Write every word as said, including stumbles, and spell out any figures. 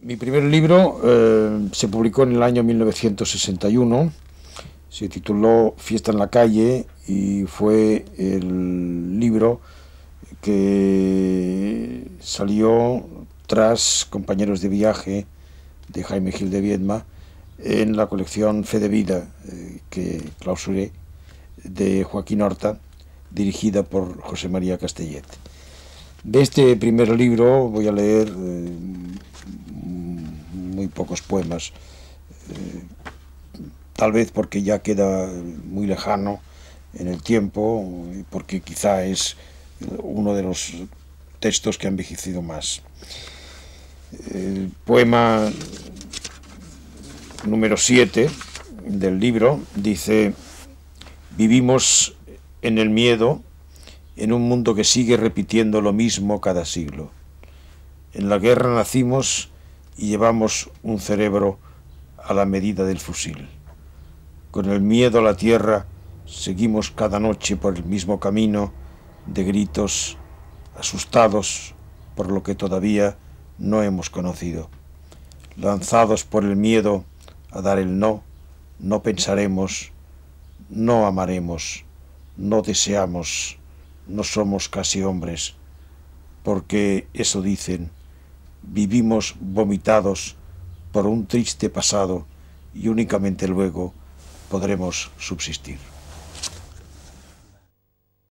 Mi primer libro eh, se publicó en el año mil novecientos sesenta y uno, se tituló Fiesta en la calle y fue el libro que salió tras Compañeros de viaje de Jaime Gil de Viedma en la colección Fe de Vida, eh, que clausuré, de Joaquín Horta, dirigida por José María Castellet. De este primer libro voy a leer eh, muy pocos poemas, eh, tal vez porque ya queda muy lejano en el tiempo, porque quizá es uno de los textos que ha envejecido más. El poema número siete del libro dice: vivimos en el miedo, en un mundo que sigue repitiendo lo mismo cada siglo. En la guerra nacimos y llevamos un cerebro a la medida del fusil. Con el miedo a la tierra seguimos cada noche por el mismo camino de gritos, asustados por lo que todavía no hemos conocido. Lanzados por el miedo a dar el no, no pensaremos, no amaremos, no deseamos, no somos casi hombres, porque eso dicen. Vivimos vomitados por un triste pasado y únicamente luego podremos subsistir.